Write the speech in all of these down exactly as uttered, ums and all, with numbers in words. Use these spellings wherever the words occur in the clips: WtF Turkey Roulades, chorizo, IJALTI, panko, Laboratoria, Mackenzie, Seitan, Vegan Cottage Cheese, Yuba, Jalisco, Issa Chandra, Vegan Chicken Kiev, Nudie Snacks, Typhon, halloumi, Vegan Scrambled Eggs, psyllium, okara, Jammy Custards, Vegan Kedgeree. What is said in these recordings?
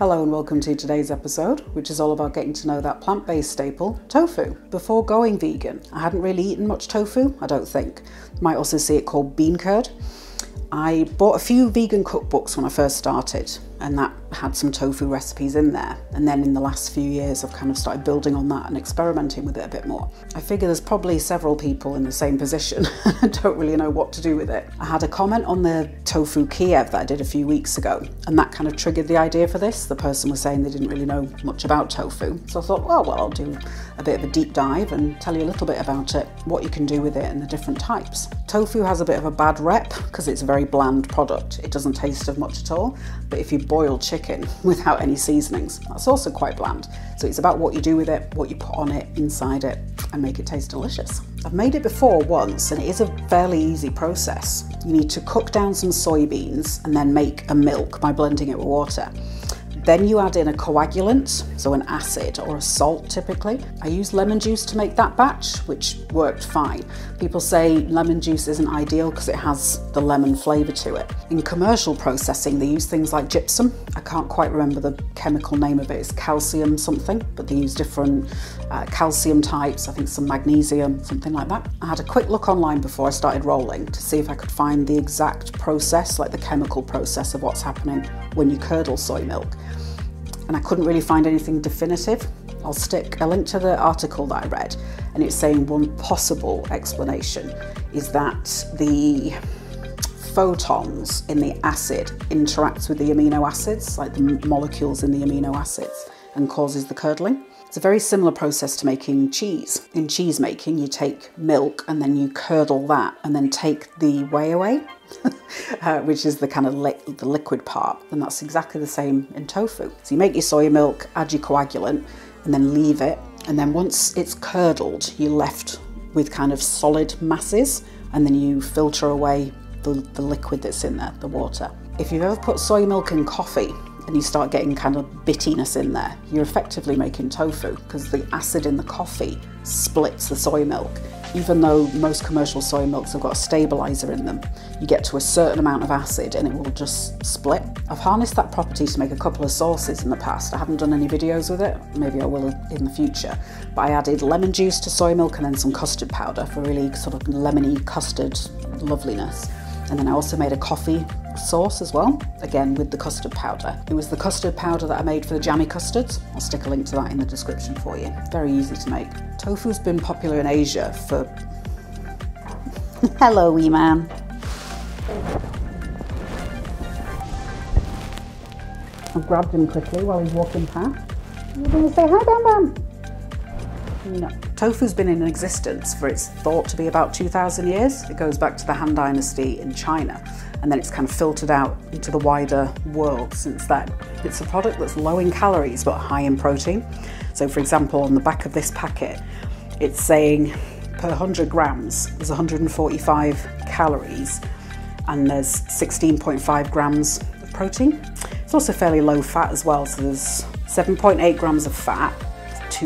Hello and welcome to today's episode, which is all about getting to know that plant-based staple, tofu. Before going vegan, I hadn't really eaten much tofu, I don't think. You might also see it called bean curd. I bought a few vegan cookbooks when I first started, and that had some tofu recipes in there. And then in the last few years, I've kind of started building on that and experimenting with it a bit more. I figure there's probably several people in the same position and don't really know what to do with it. I had a comment on the tofu Kiev that I did a few weeks ago, and that kind of triggered the idea for this. The person was saying they didn't really know much about tofu. So I thought, well, well, I'll do a bit of a deep dive and tell you a little bit about it, what you can do with it and the different types. Tofu has a bit of a bad rep because it's a very bland product. It doesn't taste of much at all, but if you boiled chicken without any seasonings, that's also quite bland. So it's about what you do with it, what you put on it, inside it, and make it taste delicious. I've made it before once, and it is a fairly easy process. You need to cook down some soybeans and then make a milk by blending it with water. Then you add in a coagulant, so an acid or a salt typically. I used lemon juice to make that batch, which worked fine. People say lemon juice isn't ideal because it has the lemon flavour to it. In commercial processing, they use things like gypsum. I can't quite remember the chemical name of it. It's calcium something, but they use different uh, calcium types. I think some magnesium, something like that. I had a quick look online before I started rolling to see if I could find the exact process, like the chemical process of what's happening when you curdle soy milk. And I couldn't really find anything definitive. I'll stick a link to the article that I read, and it's saying one possible explanation is that the photons in the acid interacts with the amino acids, like the molecules in the amino acids, and causes the curdling. It's a very similar process to making cheese. In cheese making, you take milk and then you curdle that and then take the whey away, uh, which is the kind of li the liquid part. And that's exactly the same in tofu. So you make your soy milk, add your coagulant, and then leave it. And then once it's curdled, you're left with kind of solid masses, and then you filter away the, the liquid that's in there, the water. If you've ever put soy milk in coffee, and you start getting kind of bittiness in there, you're effectively making tofu because the acid in the coffee splits the soy milk. Even though most commercial soy milks have got a stabilizer in them, you get to a certain amount of acid and it will just split. I've harnessed that property to make a couple of sauces in the past. I haven't done any videos with it, maybe I will in the future, but I added lemon juice to soy milk and then some custard powder for really sort of lemony custard loveliness. And then I also made a coffee sauce as well, again with the custard powder. It was the custard powder that I made for the jammy custards. I'll stick a link to that in the description for you. Very easy to make. Tofu's been popular in Asia for... Hello, wee man. I've grabbed him quickly while he's walking past. You're going to say hi, Bam Bam? No. Tofu's been in existence for it's thought to be about two thousand years. It goes back to the Han Dynasty in China, and then it's kind of filtered out into the wider world since then. It's a product that's low in calories but high in protein. So for example, on the back of this packet, it's saying per one hundred grams, there's one hundred forty-five calories and there's sixteen point five grams of protein. It's also fairly low fat as well, so there's seven point eight grams of fat,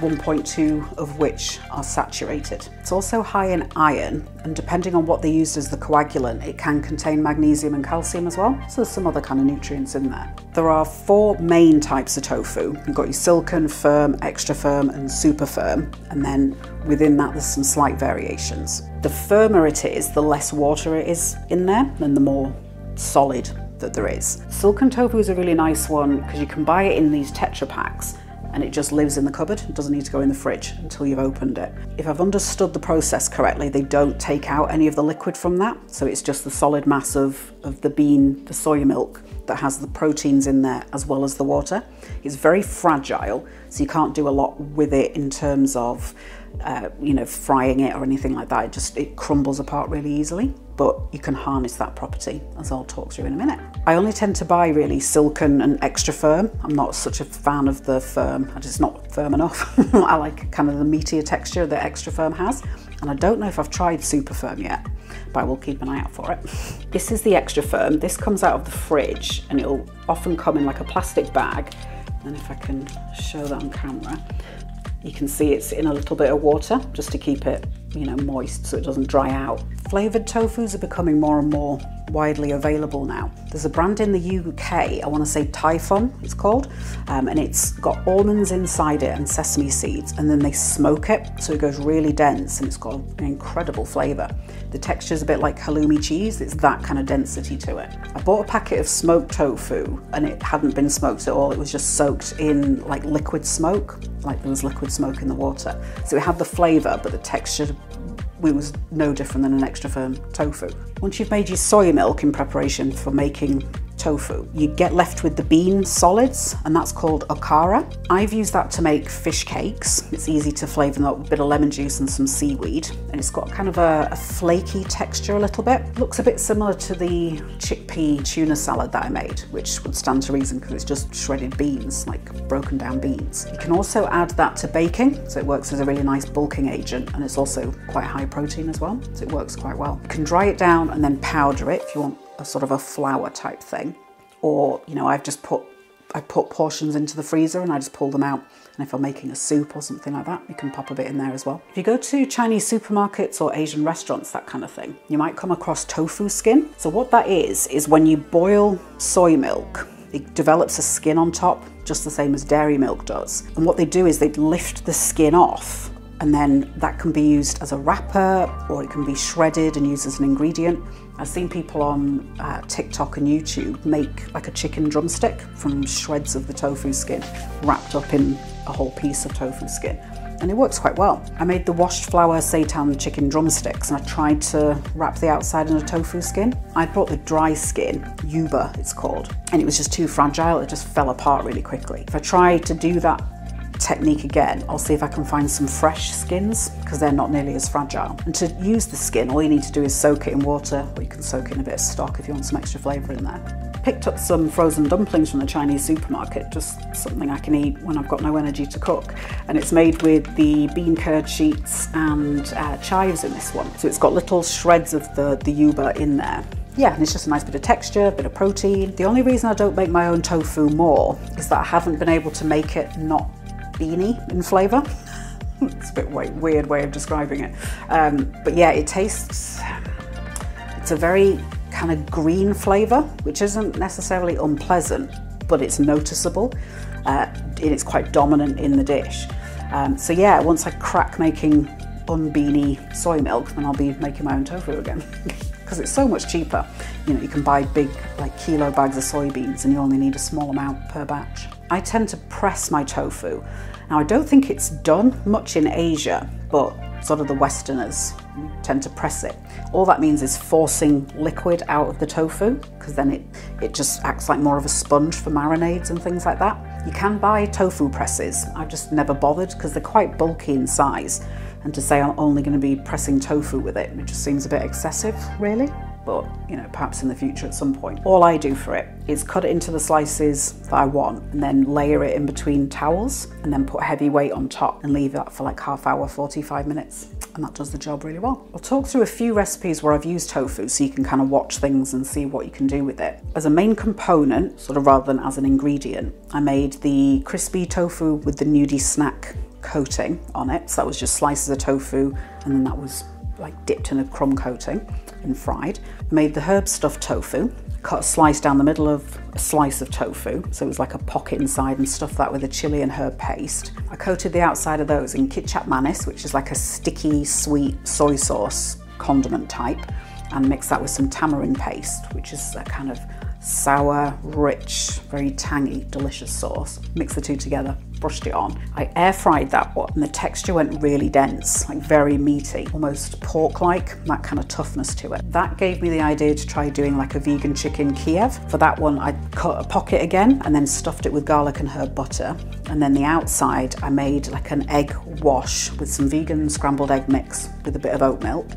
one point two of which are saturated. It's also high in iron, and depending on what they used as the coagulant, it can contain magnesium and calcium as well, so there's some other kind of nutrients in there. There are four main types of tofu. You've got your silken, firm, extra firm and super firm, and then within that there's some slight variations. The firmer it is, the less water it is in there and the more solid that there is. Silken tofu is a really nice one because you can buy it in these Tetra packs, and it just lives in the cupboard. It doesn't need to go in the fridge until you've opened it. If I've understood the process correctly, they don't take out any of the liquid from that, so it's just the solid mass of, of the bean, the soy milk, that has the proteins in there as well as the water. It's very fragile, so you can't do a lot with it in terms of uh, you know, frying it or anything like that. It just it crumbles apart really easily, but you can harness that property, as I'll talk through in a minute. I only tend to buy really silken and extra firm. I'm not such a fan of the firm, it's just not firm enough. I like kind of the meatier texture that extra firm has. And I don't know if I've tried super firm yet, but I will keep an eye out for it. This is the extra firm. This comes out of the fridge and it'll often come in like a plastic bag. And if I can show that on camera, you can see it's in a little bit of water just to keep it you know, moist so it doesn't dry out. Flavoured tofus are becoming more and more widely available now. There's a brand in the U K, I want to say Typhon it's called, um, and it's got almonds inside it and sesame seeds, and then they smoke it so it goes really dense and it's got an incredible flavour. The texture's a bit like halloumi cheese, it's that kind of density to it. I bought a packet of smoked tofu and it hadn't been smoked at all, it was just soaked in like liquid smoke, like there was liquid smoke in the water. So it had the flavour but the texture it was no different than an extra firm tofu. Once you've made your soy milk in preparation for making tofu, you get left with the bean solids, and that's called okara. I've used that to make fish cakes. It's easy to flavour them up with a bit of lemon juice and some seaweed, and it's got kind of a, a flaky texture a little bit. Looks a bit similar to the chickpea tuna salad that I made, which would stand to reason because it's just shredded beans, like broken down beans. You can also add that to baking, so it works as a really nice bulking agent, and it's also quite high protein as well, so it works quite well. You can dry it down and then powder it if you want a sort of a flour type thing, or you know, I've just put I put portions into the freezer and I just pull them out, and if I'm making a soup or something like that, you can pop a bit in there as well. If you go to Chinese supermarkets or Asian restaurants, that kind of thing, you might come across tofu skin. So what that is is when you boil soy milk, it develops a skin on top just the same as dairy milk does, and what they do is they lift the skin off, and then that can be used as a wrapper, or it can be shredded and used as an ingredient. I've seen people on uh, TikTok and YouTube make like a chicken drumstick from shreds of the tofu skin, wrapped up in a whole piece of tofu skin, and it works quite well. I made the washed flour seitan chicken drumsticks, and I tried to wrap the outside in a tofu skin. I brought the dry skin, Yuba it's called, and it was just too fragile, it just fell apart really quickly. If I try to do that technique again, I'll see if I can find some fresh skins, because they're not nearly as fragile. And to use the skin, all you need to do is soak it in water, or you can soak in a bit of stock if you want some extra flavour in there. Picked up some frozen dumplings from the Chinese supermarket, just something I can eat when I've got no energy to cook, and it's made with the bean curd sheets and uh, chives in this one, so it's got little shreds of the, the yuba in there. Yeah, and it's just a nice bit of texture, a bit of protein. The only reason I don't make my own tofu more is that I haven't been able to make it not beany in flavour. It's a bit weird way of describing it, um, but yeah, it tastes, it's a very kind of green flavour, which isn't necessarily unpleasant, but it's noticeable, uh, and it's quite dominant in the dish. Um, so yeah, once I crack making unbeany soy milk, then I'll be making my own tofu again. Because it's so much cheaper. You know, you can buy big, like kilo bags of soybeans, and you only need a small amount per batch. I tend to press my tofu. Now, I don't think it's done much in Asia, but sort of the Westerners tend to press it. All that means is forcing liquid out of the tofu, because then it, it just acts like more of a sponge for marinades and things like that. You can buy tofu presses. I've just never bothered, because they're quite bulky in size, and to say I'm only going to be pressing tofu with it, it just seems a bit excessive, really. But, you know, perhaps in the future at some point. All I do for it is cut it into the slices that I want, and then layer it in between towels, and then put heavy weight on top and leave that for like half hour, forty-five minutes. And that does the job really well. I'll talk through a few recipes where I've used tofu so you can kind of watch things and see what you can do with it. As a main component, sort of rather than as an ingredient, I made the crispy tofu with the nudie snack coating on it. So that was just slices of tofu, and then that was like dipped in a crumb coating and fried. I made the herb stuffed tofu, cut a slice down the middle of a slice of tofu, so it was like a pocket inside, and stuffed that with a chili and herb paste. I coated the outside of those in ketchup manis, which is like a sticky, sweet soy sauce condiment type, and mixed that with some tamarind paste, which is a kind of sour, rich, very tangy, delicious sauce. Mix the two together, brushed it on. I air fried that one, and the texture went really dense, like very meaty, almost pork-like, that kind of toughness to it. That gave me the idea to try doing like a vegan chicken Kiev. For that one, I cut a pocket again and then stuffed it with garlic and herb butter. And then the outside, I made like an egg wash with some vegan scrambled egg mix with a bit of oat milk,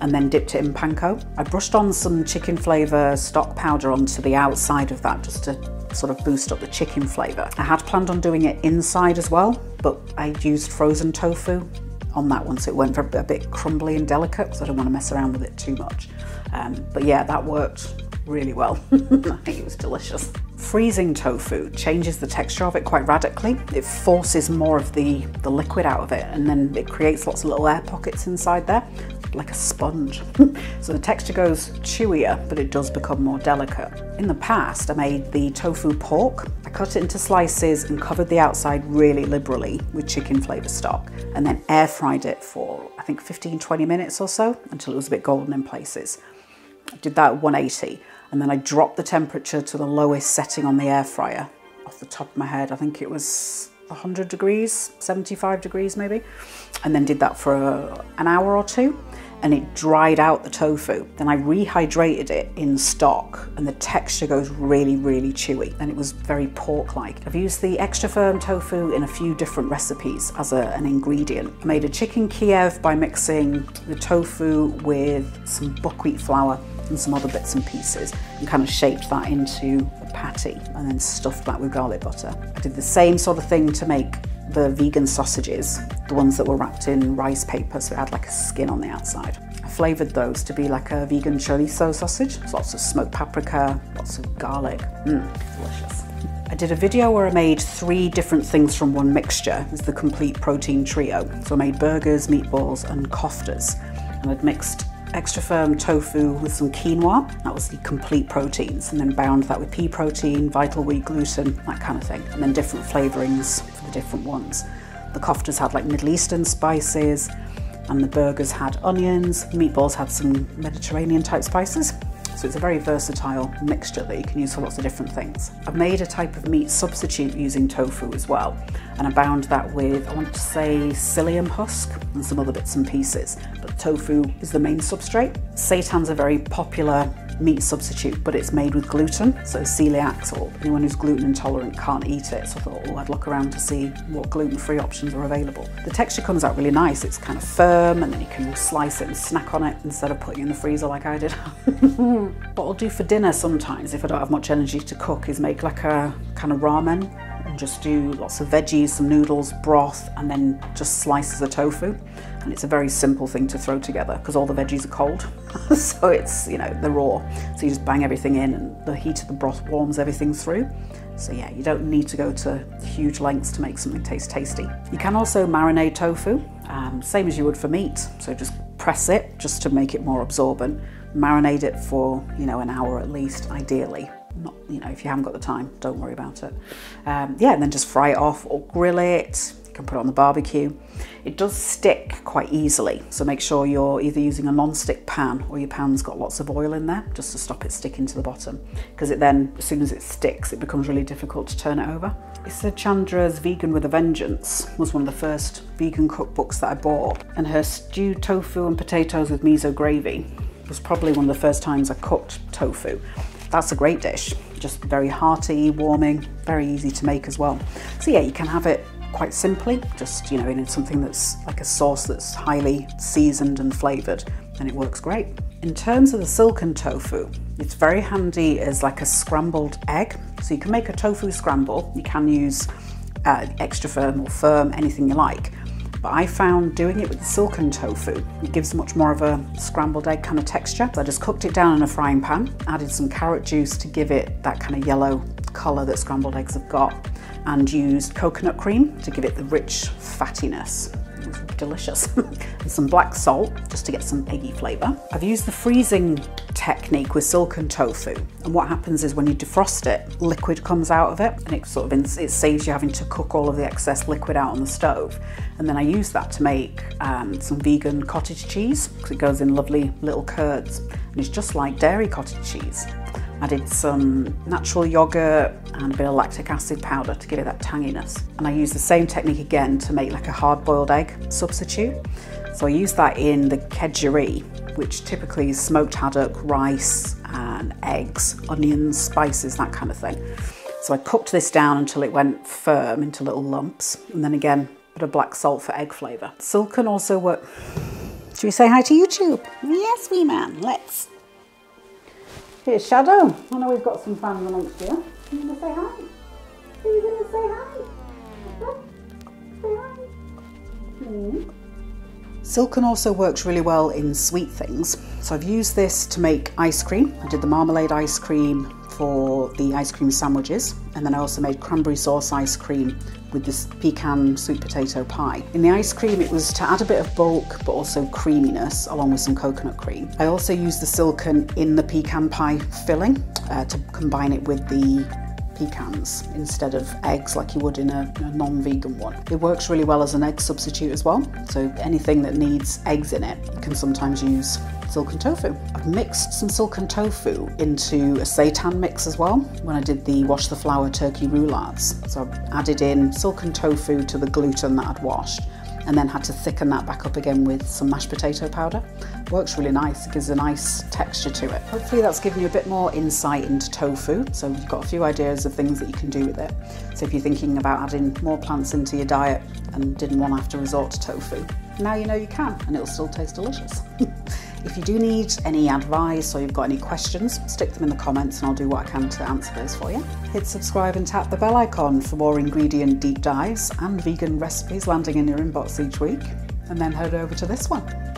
and then dipped it in panko. I brushed on some chicken flavour stock powder onto the outside of that just to sort of boost up the chicken flavour. I had planned on doing it inside as well, but I used frozen tofu on that one, so it went for a bit crumbly and delicate, because I don't want to mess around with it too much. Um, but yeah, that worked really well. I think it was delicious. Freezing tofu changes the texture of it quite radically. It forces more of the, the liquid out of it, and then it creates lots of little air pockets inside there, like a sponge. So the texture goes chewier, but it does become more delicate. In the past, I made the tofu pork. I cut it into slices and covered the outside really liberally with chicken flavor stock, and then air fried it for, I think, fifteen, twenty minutes or so, until it was a bit golden in places. I did that at one eighty, and then I dropped the temperature to the lowest setting on the air fryer. Off the top of my head, I think it was one hundred degrees, seventy-five degrees maybe, and then did that for a, an hour or two, and it dried out the tofu. Then I rehydrated it in stock, and the texture goes really, really chewy, and it was very pork-like. I've used the extra firm tofu in a few different recipes as a, an ingredient. I made a chicken Kiev by mixing the tofu with some buckwheat flour and some other bits and pieces, and kind of shaped that into a patty, and then stuffed that with garlic butter. I did the same sort of thing to make the vegan sausages, the ones that were wrapped in rice paper, so it had like a skin on the outside. I flavoured those to be like a vegan chorizo sausage. There's lots of smoked paprika, lots of garlic. Mmm, delicious. I did a video where I made three different things from one mixture. It's the complete protein trio. So I made burgers, meatballs and koftas, and I'd mixed extra firm tofu with some quinoa. That was the complete proteins, and then bound that with pea protein, vital wheat gluten, that kind of thing, and then different flavourings for the different ones. The koftas had like Middle Eastern spices, and the burgers had onions, the meatballs had some Mediterranean type spices. So it's a very versatile mixture that you can use for lots of different things. I've made a type of meat substitute using tofu as well, and I bound that with, I want to say, psyllium husk and some other bits and pieces, but tofu is the main substrate. Seitan's a very popular meat substitute, but it's made with gluten, so celiacs or anyone who's gluten intolerant can't eat it, so I thought, oh, I'd look around to see what gluten-free options are available. The texture comes out really nice. It's kind of firm, and then you can slice it and snack on it instead of putting it in the freezer like I did. What I'll do for dinner sometimes, if I don't have much energy to cook, is make like a kind of ramen, and just do lots of veggies, some noodles, broth, and then just slices of tofu. And it's a very simple thing to throw together because all the veggies are cold. So it's, you know, they're raw. So you just bang everything in, and the heat of the broth warms everything through. So yeah, you don't need to go to huge lengths to make something taste tasty. You can also marinate tofu, um, same as you would for meat. So just press it just to make it more absorbent. Marinate it for, you know, an hour at least, ideally. Not, you know, if you haven't got the time, don't worry about it. Um, yeah, and then just fry it off or grill it. Can put it on the barbecue. It does stick quite easily, so make sure you're either using a non-stick pan or your pan's got lots of oil in there, just to stop it sticking to the bottom, because it then, as soon as it sticks, it becomes really difficult to turn it over. Issa Chandra's Vegan with a Vengeance was one of the first vegan cookbooks that I bought, and her stewed tofu and potatoes with miso gravy was probably one of the first times I cooked tofu. That's a great dish, just very hearty, warming, very easy to make as well. So yeah, you can have it quite simply, just, you know, in something that's like a sauce that's highly seasoned and flavoured, and it works great. In terms of the silken tofu, it's very handy as like a scrambled egg. So you can make a tofu scramble. You can use uh, extra firm or firm, anything you like. But I found doing it with the silken tofu, it gives much more of a scrambled egg kind of texture. So I just cooked it down in a frying pan, added some carrot juice to give it that kind of yellow colour that scrambled eggs have got, and used coconut cream to give it the rich fattiness. It was delicious. And some black salt just to get some eggy flavour. I've used the freezing technique with silken tofu, and what happens is when you defrost it, liquid comes out of it, and it sort of it saves you having to cook all of the excess liquid out on the stove. And then I use that to make um, some vegan cottage cheese, because it goes in lovely little curds, and it's just like dairy cottage cheese. I did some natural yogurt and a bit of lactic acid powder to give it that tanginess. And I used the same technique again to make like a hard-boiled egg substitute. So I used that in the kedgeree, which typically is smoked haddock, rice and eggs, onions, spices, that kind of thing. So I cooked this down until it went firm into little lumps, and then again, a bit of black salt for egg flavour. Silken also work. Should we say hi to YouTube? Yes, wee man, let's. Here's Shadow. I know we've got some fans amongst you. Are you going to say hi? Are you going to say hi? Say hi. Mm. Silken also works really well in sweet things. So I've used this to make ice cream. I did the marmalade ice cream for the ice cream sandwiches, and then I also made cranberry sauce ice cream with this pecan sweet potato pie. In the ice cream, it was to add a bit of bulk but also creaminess along with some coconut cream. I also used the silicone in the pecan pie filling uh, to combine it with the pecans instead of eggs like you would in a, a non-vegan one. It works really well as an egg substitute as well, so anything that needs eggs in it, you can sometimes use silken tofu. I've mixed some silken tofu into a seitan mix as well when I did the wash the flour turkey roulades. So I've added in silken tofu to the gluten that I'd washed and then had to thicken that back up again with some mashed potato powder. Works really nice, it gives a nice texture to it. Hopefully that's given you a bit more insight into tofu, so you've got a few ideas of things that you can do with it. So if you're thinking about adding more plants into your diet and didn't want to have to resort to tofu, now you know you can, and it'll still taste delicious. If you do need any advice or you've got any questions, stick them in the comments and I'll do what I can to answer those for you. Hit subscribe and tap the bell icon for more ingredient deep dives and vegan recipes landing in your inbox each week. And then head over to this one.